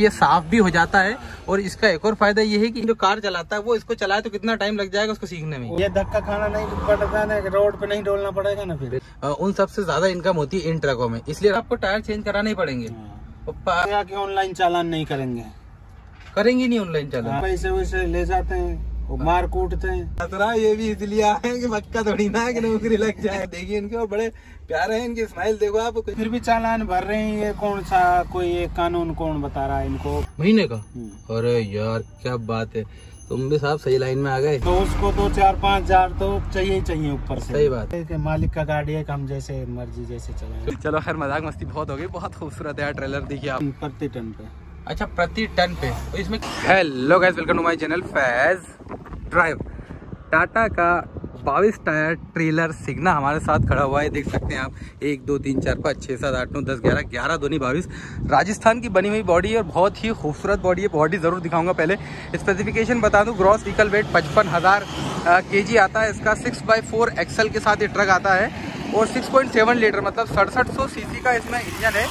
ये साफ भी हो जाता है और इसका एक और फायदा ये है कि जो कार चलाता है वो इसको चलाए तो कितना टाइम लग जाएगा उसको सीखने में, ये धक्का खाना नहीं पड़ता ना, रोड पे नहीं डोलना पड़ेगा ना, फिर उन सबसे ज्यादा इनकम होती है इन ट्रकों में, इसलिए आपको टायर चेंज कराने पड़ेंगे। ऑनलाइन चालान नहीं करेंगे, करेंगे नहीं ऑनलाइन चालान, पैसे वैसे ले जाते हैं मार कूटते हैं। खतरा ये भी इसलिए आए कि मक्का थोड़ी ना है कि नौकरी लग जाए। देखिए इनके और बड़े प्यारे हैं, इनके स्माइल देखो आप। फिर भी चालान भर रहे हैं, ये कौन सा कोई एक कानून कौन बता रहा है इनको महीने का? अरे यार क्या बात है, तुम भी साहब सही लाइन में आ गए। तो उसको तो 4-5 हजार तो चाहिए चाहिए ऊपर से। सही बात है कि मालिक का गाड़ी है, हम जैसे मर्जी जैसे चलाएंगे। चलो खैर मजाक मस्ती बहुत हो गई, बहुत खूबसूरत है ट्रेलर देखिए आप। प्रति टन पे, अच्छा प्रति टन पे इसमें। Hello guys, welcome to my channel Faiz drive. Tata का 22 टायर ट्रेलर सिग्ना हमारे साथ खड़ा हुआ है, देख सकते हैं आप। 1 2 3 4 5 6 7 8 9 10 11 12 22 राजस्थान की बनी हुई बॉडी है और बहुत ही खूबसूरत बॉडी है। बॉडी ज़रूर दिखाऊंगा, पहले स्पेसिफिकेशन बता दूं। ग्रॉस व्हीकल वेट 55,000 kg आता है इसका। 6x4 एक्सल के साथ ये ट्रक आता है और 6.7 लीटर मतलब 6700 cc का इसमें इंजन है।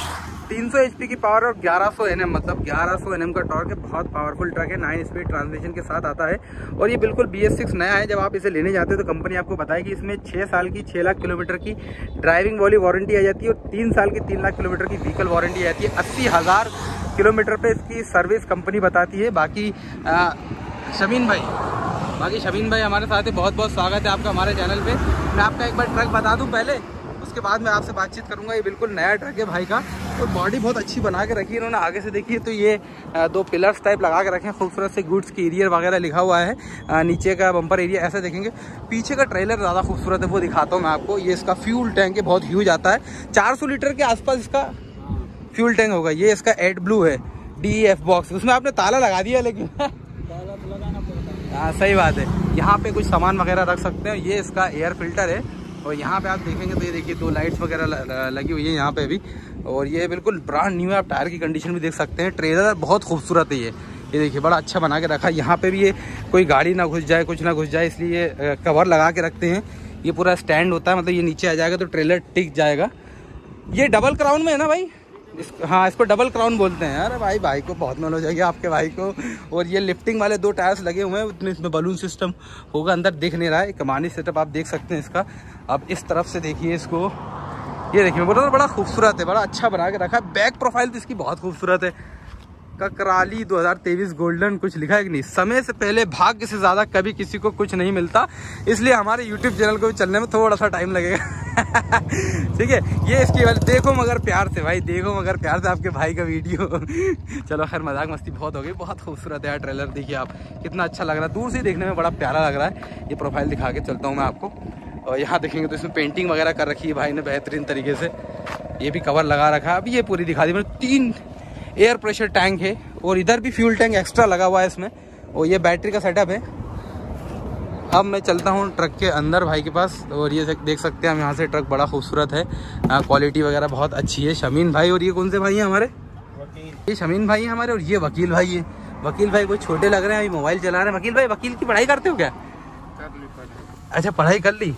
300 HP की पावर और 1100 Nm मतलब 1100 Nm का टॉर्क है। बहुत पावरफुल ट्रक है। 9 स्पीड ट्रांसमिशन के साथ आता है और ये बिल्कुल BS6 नया है। जब आप इसे लेने जाते हो तो कंपनी आपको बताएगी इसमें 6 साल की 6 लाख किलोमीटर की ड्राइविंग वाली वारंटी आ जाती है और 3 साल की 3 लाख किलोमीटर की व्हीकल वारंटी आ जाती है। 80,000 किलोमीटर पर इसकी सर्विस कंपनी बताती है। बाकी शमीन भाई हमारे साथ है, बहुत बहुत स्वागत है आपका हमारे चैनल पर। मैं आपका एक बार ट्रक बता दूँ पहले, उसके बाद मैं आपसे बातचीत करूँगा। ये बिल्कुल नया ट्रक है भाई का और बॉडी बहुत अच्छी बना के रखी है इन्होंने। आगे से देखिए तो ये 2 पिलर्स टाइप लगा के रखे हैं खूबसूरत से। गुड्स की एरियर वगैरह लिखा हुआ है, नीचे का बम्पर एरिया ऐसा देखेंगे। पीछे का ट्रेलर ज़्यादा खूबसूरत है, वो दिखाता हूँ मैं आपको। ये इसका फ्यूल टैंक है, बहुत ह्यूज आता है। 400 लीटर के आसपास इसका फ्यूल टैंक होगा। ये इसका एड ब्लू है, DEF बॉक्स। उसमें आपने ताला लगा दिया लेकिन हाँ सही बात है। यहाँ पर कुछ सामान वगैरह रख सकते हैं। ये इसका एयर फिल्टर है और यहाँ पे आप देखेंगे तो ये देखिए 2 लाइट्स वगैरह लगी हुई है यहाँ पे भी। और ये बिल्कुल ब्रांड न्यू है, आप टायर की कंडीशन भी देख सकते हैं। ट्रेलर बहुत खूबसूरत है ये देखिए, बड़ा अच्छा बना के रखा है। यहाँ पे भी ये कोई गाड़ी ना घुस जाए, कुछ ना घुस जाए, इसलिए ये कवर लगा के रखते हैं। ये पूरा स्टैंड होता है, मतलब ये नीचे आ जाएगा तो ट्रेलर टिक जाएगा। ये डबल क्राउन में है ना भाई? हाँ इसको डबल क्राउन बोलते हैं। अरे भाई को बहुत नॉलेज है आपके भाई को। और ये लिफ्टिंग वाले 2 टायर्स लगे हुए हैं, इसमें बलून सिस्टम होगा, अंदर दिख नहीं रहा है। कमानी सेटअप आप देख सकते हैं इसका। अब इस तरफ से देखिए इसको, ये देखिए बड़ा खूबसूरत है, बड़ा अच्छा बना के रखा है। बैक प्रोफाइल तो इसकी बहुत खूबसूरत है। ककराली 2023 गोल्डन कुछ लिखा है कि नहीं। समय से पहले भाग्य से ज़्यादा कभी किसी को कुछ नहीं मिलता, इसलिए हमारे यूट्यूब चैनल को भी चलने में थोड़ा सा टाइम लगेगा ठीक है। ये इसकी वाली देखो मगर प्यार से भाई, देखो मगर प्यार से आपके भाई का वीडियो चलो खैर मजाक मस्ती बहुत हो गई, बहुत खूबसूरत है यार ट्रेलर। देखिए आप कितना अच्छा लग रहा है, दूर से देखने में बड़ा प्यारा लग रहा है। ये प्रोफाइल दिखा के चलता हूँ मैं आपको। और यहाँ देखेंगे तो इसमें पेंटिंग वगैरह कर रखी है भाई ने बेहतरीन तरीके से। ये भी कवर लगा रखा है। अभी ये पूरी दिखा दी मैंने। 3 एयर प्रेशर टैंक है और इधर भी फ्यूल टैंक एक्स्ट्रा लगा हुआ है इसमें। और ये बैटरी का सेटअप है। अब मैं चलता हूँ ट्रक के अंदर भाई के पास। और ये देख सकते हैं हम यहाँ से, ट्रक बड़ा खूबसूरत है, क्वालिटी वगैरह बहुत अच्छी है। शमीन भाई और ये कौन से भाई हैं हमारे? ये शमीन भाई हमारे और ये वकील भाई है। वकील भाई कोई छोटे लग रहे हैं, अभी मोबाइल चला रहे हैं। वकील भाई, वकील की पढ़ाई करते हो क्या? अच्छा पढ़ाई कर ली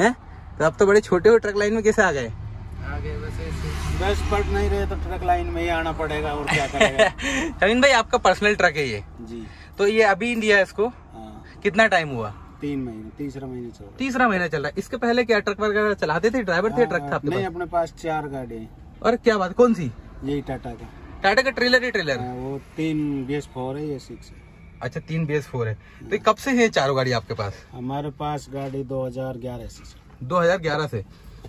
है, तो अब तो बड़े छोटे हो, ट्रक लाइन में कैसे आ गए? बस पढ़ नहीं रहे तो ट्रक लाइन में ही आना पड़ेगा और क्या करेगा। शमीन भाई आपका पर्सनल ट्रक है ये जी, तो ये अभी इंडिया है इसको। हाँ। कितना टाइम हुआ? 3 महीने, तीसरा महीना चल रहा है। इसके पहले क्या ट्रक वगैरह चलाते थे? ड्राइवर थे? ट्रक था आपके पास? अपने पास 4 गाड़ी। और क्या बात, कौन सी? यही टाटा का ट्रेलर ही ट्रेलर है। वो 3 BS4 है, ये 6 है। अच्छा 3 BS4 है। तो कब से है 4 गाड़ी आपके पास? हमारे पास गाड़ी 2011 से। 2011 से?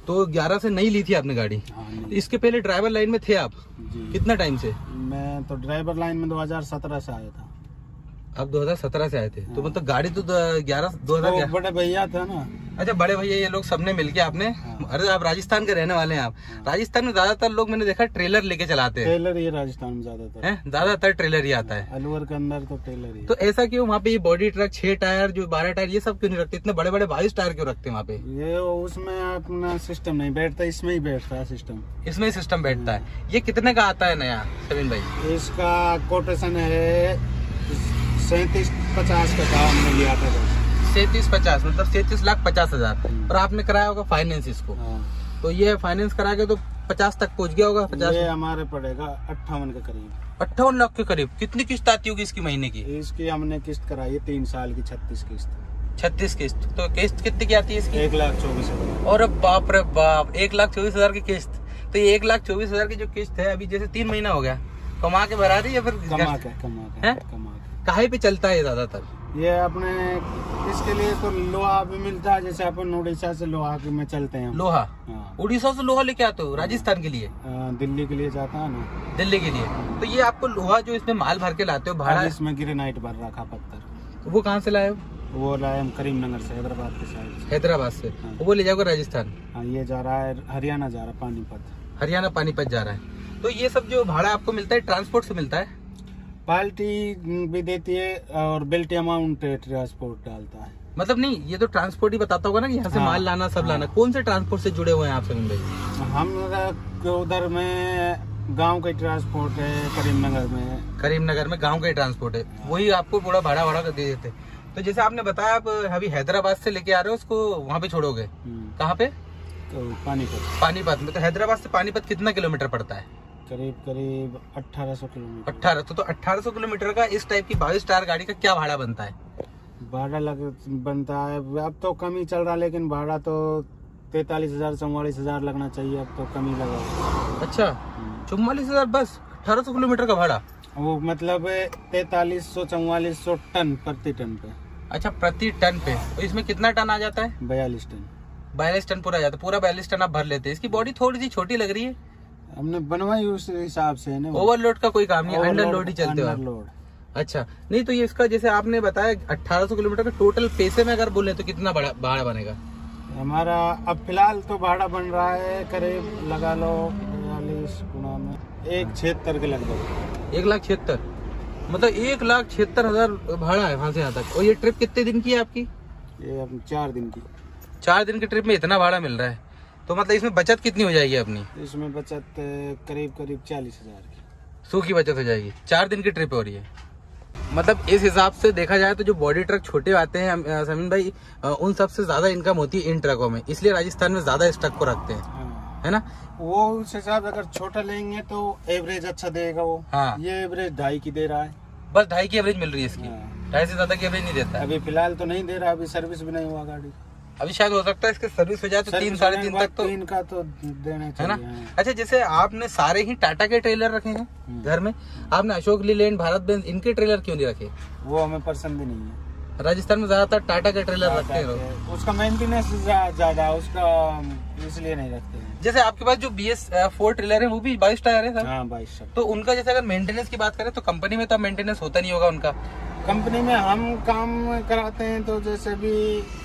तो 11 से नहीं ली थी आपने गाड़ी? तो इसके पहले ड्राइवर लाइन में थे आप कितना टाइम से? मैं तो ड्राइवर लाइन में 2017 से आया था। आप 2017 से आए थे? तो मतलब गाड़ी तो 2011 बड़े भैया था ना। अच्छा बड़े भैया ये लोग सबने मिलके आपने। अरे आप राजस्थान के रहने वाले हैं आप। राजस्थान में ज्यादातर लोग मैंने देखा ट्रेलर लेके चलाते हैं। ट्रेलर ये राजस्थान में ज्यादातर ट्रेलर ही आता है। अलवर के अंदर तो ट्रेलर ही। तो ऐसा क्यों वहाँ पे ये बॉडी ट्रक 6 टायर जो 12 टायर ये सब क्यों नहीं रखते? इतने बड़े बड़े 22 टायर क्यों रखते हैं वहाँ पे? ये उसमें अपना सिस्टम नहीं बैठता, इसमें ही बैठता है सिस्टम। इसमें ही सिस्टम बैठता है। ये कितने का आता है नया शमीन भाई? इसका कोटेशन है 37,50 का काम में लिया था। 37,50 मतलब 37,50,000 और आपने कराया होगा फाइनेंस इसको। तो ये फाइनेंस करा के तो 50 तक पहुंच गया होगा। 50 ये हमारे पड़ेगा 58 के करीब, 58 लाख के करीब। कितनी किस्त आती होगी इसकी महीने की? इसकी हमने किस्त कराई है 3 साल की, 36 किस्त। तो किस्त कितनी की आती है इसकी? 1,24,000। और अब बाप रे बाप, 1,24,000 की किस्त। तो ये 1,24,000 की जो किस्त है, अभी जैसे 3 महीना हो गया, कमा के भरा दी या फिर कमा के? काहे पे चलता है ज्यादातर? ये अपने इसके लिए तो लोहा भी मिलता है, जैसे अपन उड़ीसा से लोहा में चलते हैं। लोहा उड़ीसा से लोहा लेके आते हो राजस्थान के लिए? दिल्ली के लिए जाता है ना, दिल्ली के लिए। तो ये आपको लोहा जो इसमें माल भर के लाते हो भाड़ा, इसमें ग्रेनाइट भर रखा पत्थर, वो कहाँ से लाए हो? वो लाए हम करीमनगर से, हैदराबाद के साइड। हैदराबाद से? हाँ। वो ले जाओगे राजस्थान? हाँ, ये जा रहा है हरियाणा, जा रहा है पानीपत। हरियाणा पानीपत जा रहा है। तो ये सब जो भाड़ा आपको मिलता है ट्रांसपोर्ट से मिलता है? पाल्टी भी देती है और बिल्ट अमाउंट ट्रांसपोर्ट डालता है। मतलब नहीं, ये तो ट्रांसपोर्ट ही बताता होगा ना यहाँ से। हाँ, माल लाना सब। हाँ, लाना। कौन से ट्रांसपोर्ट से जुड़े हुए हैं आप सभी भाई? हम उधर में गांव का ट्रांसपोर्ट है, करीमनगर में। करीमनगर में गाँव का ट्रांसपोर्ट है, वही आपको पूरा भाड़ा वाड़ा दे देते। तो जैसे आपने बताया आप अभी हैदराबाद से लेके आ रहे हो, उसको वहाँ पे छोड़ोगे कहाँ पे? तो पानीपत। पानीपत में। तो हैदराबाद से पानीपत कितना किलोमीटर पड़ता है? करीब 1800 किलोमीटर। 1800। तो 1800 किलोमीटर का इस टाइप की 22 टायर गाड़ी का क्या भाड़ा बनता है? भाड़ा बनता है, अब तो कम ही चल रहा है, लेकिन भाड़ा तो 43,000 44,000 लगना चाहिए, अब तो कम ही लगा। अच्छा, 44,000 बस 1800 किलोमीटर का भाड़ा? वो मतलब 4300-4400 टन प्रति टन पे। अच्छा, प्रति टन पे। और इसमें कितना टन आ जाता है? 42 टन। 42 टन पूरा जाता है, पूरा 42 टन आप भर लेते हैं। इसकी बॉडी थोड़ी सी छोटी लग रही है, हमने बनवाई उस हिसाब से ना। ओवरलोड का कोई काम नहीं, अंडरलोड ही चलते हो। अच्छा, नहीं तो ये इसका जैसे आपने बताया 1800 किलोमीटर का टोटल पैसे में अगर बोले तो कितना भाड़ा बनेगा हमारा? अब फिलहाल तो भाड़ा बन रहा है करीब लगा लो 42 गुना में 1,76 के लगभग। 1,76,000 मतलब 1,76,000 भाड़ा है वहाँ से यहाँ तक। और ये ट्रिप कितने दिन की है आपकी? ये 4 दिन की। 4 दिन की ट्रिप में इतना भाड़ा मिल रहा है, तो मतलब इसमें बचत कितनी हो जाएगी अपनी? इसमें बचत करीब 40,000 की सूखी बचत हो जाएगी। 4 दिन की ट्रिप हो रही है, मतलब इस हिसाब से देखा जाए तो जो बॉडी ट्रक छोटे आते हैं समीन भाई, उन सबसे ज्यादा इनकम होती है इन ट्रकों में, इसलिए राजस्थान में ज्यादा इस ट्रक को रखते हैं, है ना? वो उस हिसाब से अगर छोटा लेंगे तो एवरेज अच्छा देगा वो। हाँ, ये एवरेज 2.5 की दे रहा है, बस 2.5 की एवरेज मिल रही है इसकी। हाँ, 2.5 से ज्यादा की एवरेज नहीं देता अभी फिलहाल तो नहीं दे रहा, अभी सर्विस भी नहीं हुआ गाड़ी। अभी शायद हो सकता है इसके सर्विस हो जाए तो 3 साढ़े 3 तक तो 3 का तो देना चाहिए, है ना? अच्छा, जैसे आपने सारे ही टाटा के ट्रेलर रखे हैं घर में, आपने अशोक लीलैंड, भारत बेंज, इनके ट्रेलर क्यों नहीं रखे? वो हमें पसंद ही नहीं है। राजस्थान में ज्यादातर टाटा के ट्रेलर रखते हैं, उसका मेंटेनेंस ज्यादा है, उसका इसलिए नहीं रखते हैं। जैसे आपके पास जो BS4 ट्रेलर है वो भी 22 टायर है सर? हाँ, 22। तो उनका जैसे अगर मेंटेनेंस की बात करें तो कंपनी में तो मेंटेनेंस होता नहीं होगा उनका? कंपनी में हम काम कराते हैं तो जैसे भी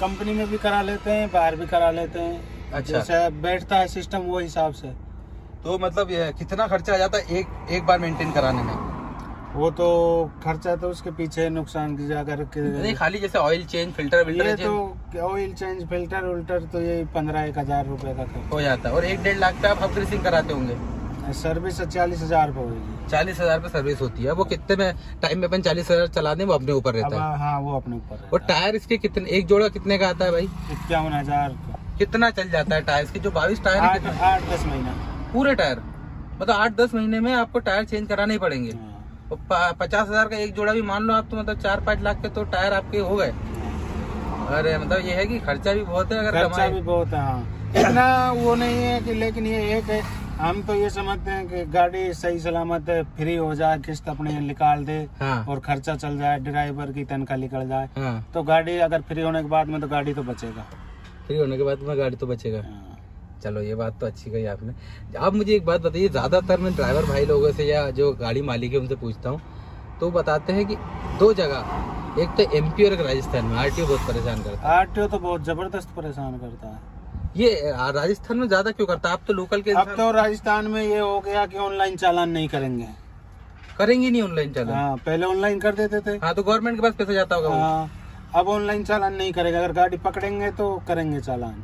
कंपनी में भी करा लेते हैं, बाहर भी करा लेते हैं। अच्छा, जैसे बैठता है सिस्टम वो हिसाब से। तो मतलब कितना खर्चा आ जाता है एक बार मेंटेन कराने में? वो तो खर्चा तो उसके पीछे नुकसान की जाकर नहीं, खाली जैसे ऑयल चेंज, फिल्टर विल्टर तो ऑयल चेंज, फिल्टर उल्टर तो ये 15,000-1,000 रुपए का हो जाता है। और 1-1.5 लाख का आप अपग्रेसिंग कराते होंगे? सर्विस 40,000 पे होगी। 40,000 पे सर्विस होती है। वो कितने में टाइम में अपन 40,000 चला दें, वो अपने ऊपर रहता है। हाँ, वो अपने ऊपर। और टायर इसके कितने, एक जोड़ा कितने का आता है भाई? 51,000 का। कितना चल जाता है टायर इसके जो 22 टायर? 8-10 महीना पूरे टायर, मतलब 8-10 महीने में आपको टायर चेंज कराने ही पड़ेंगे। 50,000 का एक जोड़ा भी मान लो आप, तो मतलब 4-5 लाख के तो टायर आपके हो गए। अरे मतलब ये है कि खर्चा भी बहुत है, अगर खर्चा भी बहुत है। हाँ, इतना वो नहीं है कि, लेकिन ये एक है, हम तो ये समझते हैं कि गाड़ी सही सलामत है, फ्री हो जाए, किस्त अपने निकाल दे। हाँ, और खर्चा चल जाए, ड्राइवर की तनख्वाह निकल जाए। हाँ, तो गाड़ी अगर फ्री होने के बाद में तो गाड़ी तो बचेगा। फ्री होने के बाद में गाड़ी तो बचेगा। चलो, ये बात तो अच्छी कही आपने। आप मुझे एक बात बताइए, ज़्यादातर मैं ड्राइवर भाई लोगों से या जो गाड़ी मालिक है उनसे पूछता हूँ तो बताते हैं कि 2 जगह, एक तो MP और राजस्थान में RTO बहुत परेशान करता है। RTO तो बहुत ज़बरदस्त परेशान करता है। ये राजस्थान में ज़्यादा क्यों करता है? आप तो लोकल के। अब तो राजस्थान में ये हो गया कि ऑनलाइन चालान नहीं करेंगे, करेंगे नहीं ऑनलाइन चालान। हाँ, पहले ऑनलाइन कर देते थे। हाँ, तो गवर्नमेंट के पास पैसा जाता होगा। अब ऑनलाइन चालान नहीं करेगा, अगर गाड़ी पकड़ेंगे तो करेंगे चालान।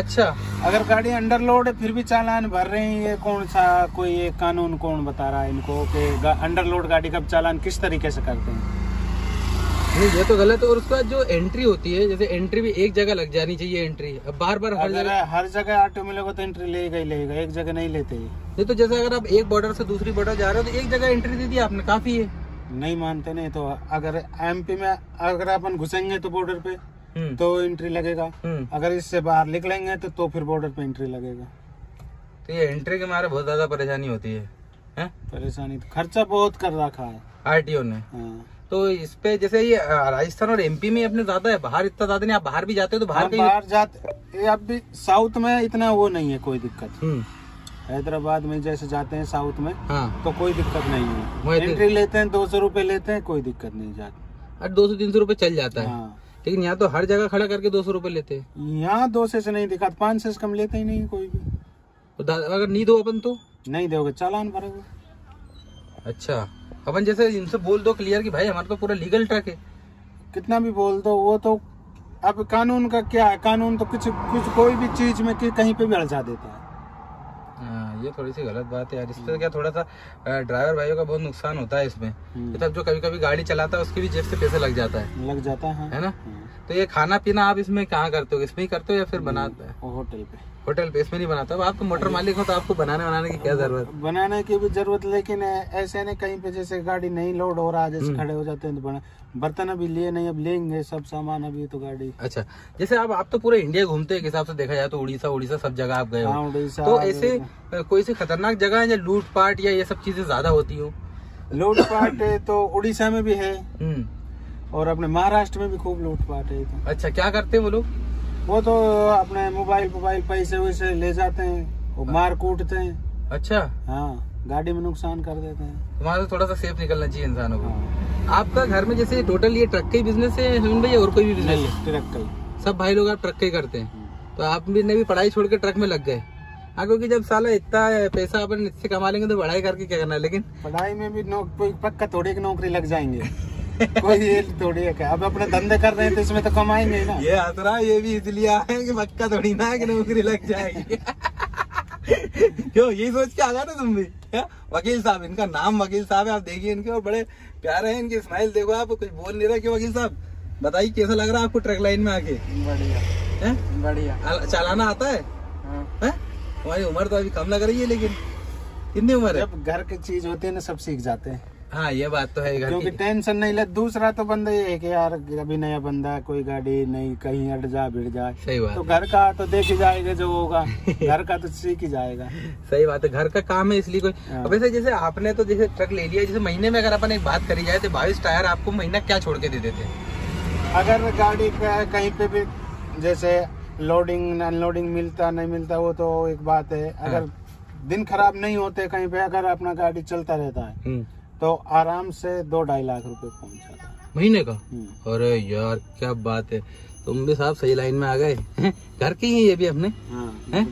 अच्छा, अगर गाड़ी अंडरलोड है फिर भी चालान भर रहे हैं, ये कौन सा कोई ये कानून कौन बता रहा है इनको कि अंडरलोड गाड़ी का चालान किस तरीके से करते हैं? नहीं ये तो गलत है। और उसका जो एंट्री होती है, जैसे एंट्री भी एक जगह लग जानी चाहिए एंट्री, अब बार बार हर जगह ऑटो मिलेगा तो एंट्री लेगा ही लेगा, एक जगह नहीं लेते ही। नहीं तो जैसे अगर आप एक बॉर्डर से दूसरी बॉर्डर जा रहे हो तो एक जगह एंट्री दे दी आपने, काफी है। नहीं मानते नहीं तो अगर एमपी में अगर अपन घुसेंगे तो बॉर्डर पे तो एंट्री लगेगा, अगर इससे बाहर निकलेंगे तो फिर बॉर्डर पे एंट्री लगेगा। तो ये एंट्री के मारे बहुत ज्यादा परेशानी होती है, परेशानी खर्चा बहुत कर रखा है आरटीओ ने। तो इस पे जैसे ये राजस्थान और एमपी में अपने ज्यादा है, बाहर इतना ज्यादा नहीं। आप बाहर भी जाते हो तो बाहर जाते, अब भी साउथ में इतना वो नहीं है, कोई दिक्कत। हैदराबाद में जैसे जाते हैं साउथ में तो कोई दिक्कत नहीं है, एंट्री लेते हैं 200 रुपए लेते हैं, कोई दिक्कत नहीं जाती, 200-300 रुपए चल जाता है। लेकिन यहाँ तो हर जगह खड़ा करके 200 रुपए लेते हैं। यहाँ 200 से नहीं दिखा, 500 से कम लेते ही नहीं कोई भी। तो अगर नहीं दो अपन तो नहीं दोगे चालान भरेगा। अच्छा अपन जैसे इनसे बोल दो क्लियर कि भाई हमारे तो पूरा लीगल ट्रक है, कितना भी बोल दो वो तो अब कानून का क्या है, कानून तो कुछ कोई भी चीज में कहीं पे भी अड़चा देता है। ये थोड़ी सी गलत बात है यार, इससे क्या थोड़ा सा ड्राइवर भाइयों का बहुत नुकसान होता है इसमें। मतलब जो कभी कभी गाड़ी चलाता है उसकी भी जेब से पैसे लग जाता है है ना। तो ये खाना पीना आप इसमें कहाँ करते हो, इसमें ही करते हो या फिर बनाते हैं? होटल पे इसमें नहीं बनाता। आप तो मोटर मालिक हो तो आपको बनाने की क्या जरूरत, बनाने की भी जरूरत। लेकिन ऐसे नहीं कहीं पे जैसे गाड़ी नहीं लोड हो रहा है, जैसे खड़े हो जाते हैं तो बर्तन अभी लिए नहीं, अब लेंगे सब सामान अभी तो गाड़ी। अच्छा जैसे आप तो पूरे इंडिया घूमते हैं, एक हिसाब से देखा जाए तो उड़ीसा सब जगह आप गए हो, तो ऐसे कोई सी खतरनाक जगह है या लूटपाट या ये सब चीजें ज्यादा होती हो? लूटपाट तो उड़ीसा में भी है और अपने महाराष्ट्र में भी खूब लूटपाट है। अच्छा क्या करते हैं वो लोग? वो तो अपने मोबाइल पैसे वैसे ले जाते हैं और मार कूटते हैं। अच्छा हाँ, गाड़ी में नुकसान कर देते हैं। वहाँ से थोड़ा सा सेफ निकलना चाहिए इंसानों को। आपका घर में जैसे टोटल ये ट्रक का ही बिजनेस है हसन भाई, और कोई भी बिजनेस है? ट्रक का सब भाई लोग आप ट्रक का ही करते हैं। तो आपने भी पढ़ाई छोड़ के ट्रक में लग गए हाँ, क्योंकि जब साला इतना पैसा अपन इससे कमा लेंगे तो पढ़ाई करके क्या करना है। लेकिन पढ़ाई में भी पक्का थोड़ी नौकरी लग जाएंगे, कोई ये थोड़ी है। अब अपने धंधे कर रहे हैं तो इसमें तो कमाएंगे ना। ये आतरा ये भी इसलिए आए कि पक्का थोड़ी ना है कि नौकरी लग जाएगी। क्यों यही सोच के आ गया ना तुम भी? वकील साहब, इनका नाम वकील साहब है, आप देखिए इनके और बड़े प्यारे हैं, इनके स्माइल देखो आप, कुछ बोल नहीं रहे। क्यों वकील साहब बताइए कैसा लग रहा है आपको ट्रक लाइन में आके? बढ़िया बढ़िया। चलाना आता है? हमारी उम्र तो अभी कम लग रही है, लेकिन कितनी उम्र है? जब घर की चीज होती है ना सब सीख जाते हैं। हाँ ये बात तो है, क्योंकि टेंशन नहीं ले। दूसरा तो बंदा ये है कि यार अभी नया बंदा कोई गाड़ी नहीं, कहीं अट जा भिड़ जाए। सही बात। तो घर का तो देख ही जाएगा जो होगा, घर का तो सीख ही जाएगा। सही बात है, घर का काम है इसलिए कोई। वैसे जैसे आपने तो जैसे ट्रक ले लिया, जैसे महीने में अगर अपन एक बात करी जाए तो 22 टायर आपको महीना क्या छोड़ के दे देते? अगर गाड़ी कहीं पे भी जैसे लोडिंग अनलोडिंग मिलता नहीं मिलता वो तो एक बात है। अगर दिन खराब नहीं होते कहीं पे, अगर अपना गाड़ी चलता रहता है तो आराम से 2-2.5 लाख रुपए पहुंच जाता है महीने का। अरे यार क्या बात है, तुम भी साहब सही लाइन में आ गए। घर के ही ये भी अपने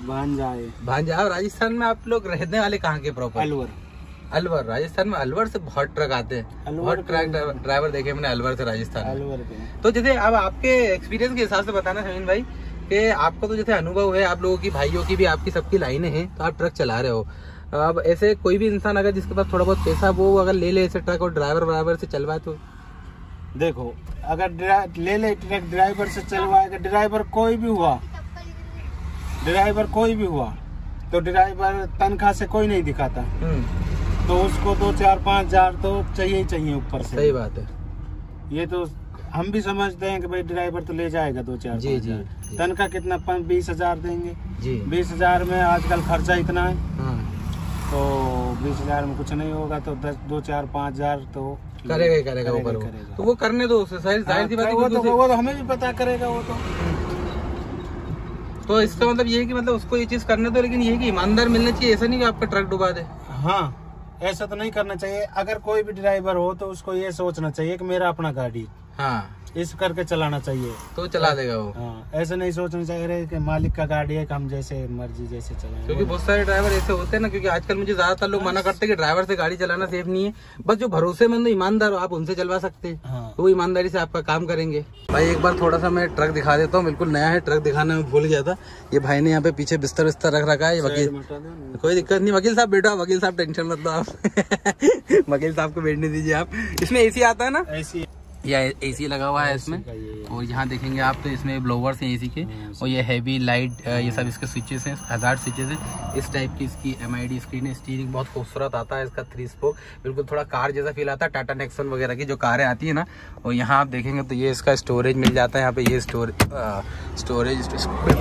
भांजा। राजस्थान में आप लोग रहने वाले कहाँ के प्रॉपर? अलवर। राजस्थान में अलवर से बहुत ट्रक आते हैं, बहुत ट्रक ड्राइवर देखे मैंने अलवर से राजस्थान। अलवर के तो जैसे अब आपके एक्सपीरियंस के हिसाब से बताना समीन भाई कि आपका तो जैसे अनुभव है, आप लोगों की भाइयों की भी आपकी सबकी लाइनें हैं, तो आप ट्रक चला रहे हो। अब ऐसे कोई भी इंसान अगर जिसके पास थोड़ा बहुत पैसा वो अगर ले ले ऐसे ट्रक और ड्राइवर से चलवाए तो? देखो अगर ले ट्रक ड्राइवर से चलवाएगा, ड्राइवर कोई भी हुआ तो ड्राइवर तनख्वाह से कोई नहीं दिखाता, तो उसको 2-4-5 हजार तो चाहिए ऊपर से। सही बात है, ये तो हम भी समझते हैं कि भाई ड्राइवर तो ले जाएगा 2-4-5 हजार। तनख्वाह कितना? 20 हजार देंगे। 20 हजार में आजकल खर्चा इतना है, तो 20 हजार में कुछ नहीं होगा, तो 2-4-5 हजार तो करेगा ऊपर। तो वो करने दो उससे, जाहिर सी बात है वो तो हमें भी पता करेगा वो तो इसका मतलब ये है कि मतलब उसको ये चीज करने दो, लेकिन ये कि ईमानदार मिलना चाहिए, ऐसा नहीं कि आपका ट्रक डुबा दे। हाँ ऐसा तो नहीं करना चाहिए। अगर कोई भी ड्राइवर हो तो उसको ये सोचना चाहिए कि मेरा अपना गाड़ी इस करके चलाना चाहिए, तो चला देगा वो। ऐसा नहीं सोचना चाहिए कि मालिक का गाड़ी है हम जैसे मर्जी जैसे चलाएं, क्योंकि बहुत सारे ड्राइवर ऐसे होते हैं ना। क्योंकि आजकल मुझे ज्यादातर लोग मना करते हैं कि ड्राइवर से गाड़ी चलाना सेफ नहीं है। बस जो भरोसेमंद ईमानदार हो आप उनसे चलवा सकते हैं, वो ईमानदारी से आपका काम करेंगे। भाई एक बार थोड़ा सा मैं ट्रक दिखा देता हूँ, बिल्कुल नया है, ट्रक दिखाने में भूल गया था। ये भाई ने यहाँ पे पीछे बिस्तर रख रखा है। कोई दिक्कत नहीं वकील साहब, बैठो वकील साहब, टेंशन मत लो आप, वकील साहब को बैठने दीजिए आप। इसमें एसी आता है ना? एसी या एसी लगा हुआ है इसमें। और यहाँ देखेंगे आप तो इसमें ब्लोवर्स हैं एसी के, और ये हैवी लाइट ये सब इसके स्विचेस हैं, हज़ार्ड स्विचेस हैं। इस टाइप की इसकी MID स्क्रीन है। स्टीयरिंग बहुत खूबसूरत आता है इसका, 3 स्पोक बिल्कुल थोड़ा कार जैसा फील आता है, टाटा नेक्सन वगैरह की जो कारें आती है ना। और यहाँ आप देखेंगे तो ये इसका स्टोरेज मिल जाता है यहाँ पे, ये स्टोरेज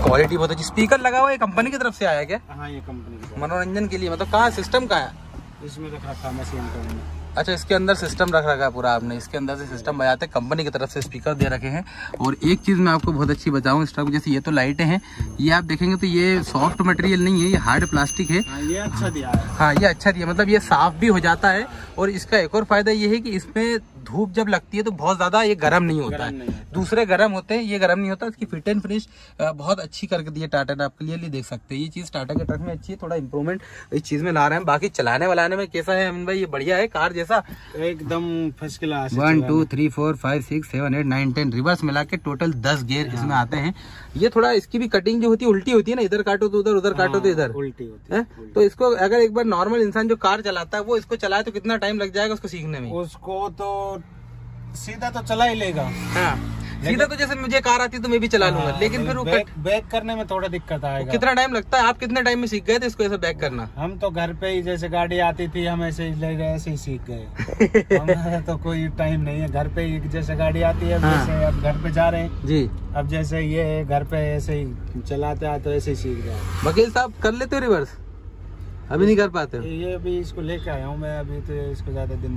क्वालिटी बहुत अच्छी। स्पीकर लगा हुआ है, कंपनी की तरफ से आया क्या? हाँ, ये कंपनी मनोरंजन के लिए, मतलब कहाँ सिस्टम कहाँ है इसमें रख रखा है? अच्छा, इसके अंदर सिस्टम रख रखा है पूरा आपने, इसके अंदर से सिस्टम बजाते हैं, कंपनी की तरफ से स्पीकर दे रखे हैं। और एक चीज़ मैं आपको बहुत अच्छी बताऊँ इस टाइप, जैसे ये तो लाइटें हैं, ये आप देखेंगे तो ये सॉफ्ट मटेरियल नहीं है, ये हार्ड प्लास्टिक है। ये अच्छा दिया है। हाँ, ये अच्छा दिया, मतलब ये साफ भी हो जाता है। और इसका एक और फ़ायदा ये है कि इसमें धूप जब लगती है तो बहुत ज़्यादा ये गर्म नहीं होता है, दूसरे गर्म होते हैं, ये गर्म नहीं होता। इसकी फिट एंड फिनिश बहुत अच्छी करके दी है टाटा ने, आप क्लियरली देख सकते हैं। ये चीज़ टाटा के ट्रक में अच्छी है, थोड़ा इंप्रूवमेंट इस चीज़ में ला रहे हैं। बाकी चलाने वालाने में कैसा है अमिन भाई? ये बढ़िया है, कार जैसा एकदम फर्स्ट क्लास। 1 2 3 4 5 6 7 8 9 10 रिवर्स मिला के टोटल 10 गियर इसमें आते हैं। ये थोड़ा इसकी भी कटिंग जो होती है उल्टी होती है ना, इधर काटो तो उधर, उधर काटो तो इधर उल्टी होती है। तो इसको अगर एक बार नॉर्मल इंसान जो कार चलाता है वो इसको चलाए तो कितना टाइम लग जाएगा उसको सीखने में? उसको तो सीधा तो चला ही लेगा। हाँ, सीधा तो जैसे मुझे कार आती तो मैं भी चला लूंगा, लेकिन फिर बैक करने में थोड़ा दिक्कत आएगा। कितना टाइम लगता है? आप कितने टाइम में सीख गए थे इसको ऐसा बैक करना? हम तो घर पे ही जैसे गाड़ी आती थी हम ऐसे ही सीख गए। हमारा तो कोई टाइम नहीं है, घर पे ही जैसे गाड़ी आती है। हाँ। जैसे अब घर पे जा रहे हैं जी, अब जैसे ये है घर पे ऐसे ही चलाते हैं तो ऐसे ही सीख गए। वकील साहब कर लेते हो रिवर्स? अभी नहीं कर पाते? ये अभी इसको लेके आया हूँ मैं, अभी तो इसको ज्यादा दिन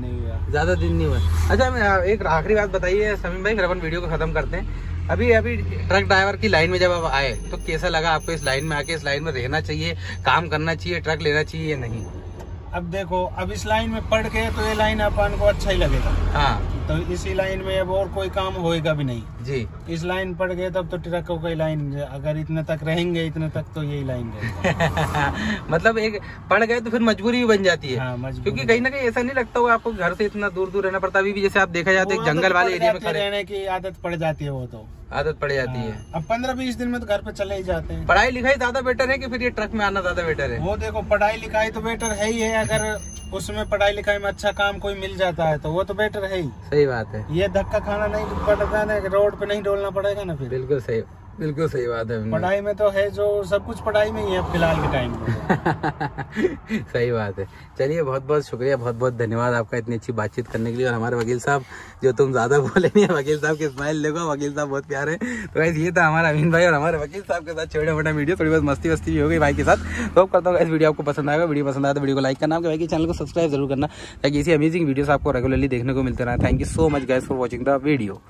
नहीं हुआ। अच्छा, मैं एक आखिरी बात बताइए समीर भाई, फिर अपन वीडियो को खत्म करते हैं। अभी ट्रक ड्राइवर की लाइन में जब आप आए तो कैसा लगा आपको? इस लाइन में आके इस लाइन में रहना चाहिए, काम करना चाहिए, ट्रक लेना चाहिए या नहीं? अब देखो, अब इस लाइन में पढ़ के तो ये लाइन अपन को अच्छा ही लगेगा। हाँ, तो इसी लाइन में अब और कोई काम होएगा भी नहीं जी। इस लाइन पड़ गए तब तो ट्रकों की लाइन, अगर इतने तक रहेंगे इतने तक तो यही लाइन रहेगी। मतलब एक पड़ गए तो फिर मजबूरी भी बन जाती है। हाँ, क्योंकि कहीं ना कहीं ऐसा नहीं लगता हुआ आपको घर से इतना दूर दूर रहना पड़ता? अभी भी जैसे आप देखा जाता है जंगल वाले एरिया में रहने की आदत पड़ जाती है, वो तो आदत पड़ जाती है। अब 15-20 दिन में तो घर पे चले ही जाते हैं। पढ़ाई लिखाई ज्यादा बेटर है कि फिर ये ट्रक में आना ज्यादा बेटर है? वो देखो, पढ़ाई लिखाई तो बेटर है ही है, अगर उसमें पढ़ाई लिखाई में अच्छा काम कोई मिल जाता है तो वो तो बेटर है ही। सही बात है, ये धक्का खाना नहीं पड़ता ना, रोड पे नहीं डोलना पड़ेगा ना फिर। बिल्कुल सही बात है। पढ़ाई में तो है जो सब कुछ पढ़ाई में ही है फिलहाल के टाइम में। सही बात है। चलिए, बहुत बहुत शुक्रिया, बहुत बहुत धन्यवाद आपका इतनी अच्छी बातचीत करने के लिए। और हमारे वकील साहब जो तुम ज़्यादा बोले नहीं, वकील साहब के स्माइल देखो, वकील साहब बहुत प्यारे हैं। तो गाइस, ये था हमारा अमीन भाई और हमारे वकील साहब के साथ छोटा मोटा वीडियो, थोड़ी बहुत मस्ती वस्ती भी हो गई भाई के साथ। तो करता हूँ इस वीडियो आपको पसंद आएगा। वीडियो पसंद आया तो वीडियो को लाइक करना, आपके भाई के चैनल को सब्सक्राइब जरूर करना ताकि इसी अमेजिंग वीडियोस आपको रेगुलरली देखने को मिलते रहे। Thank you so much guys for watching the video.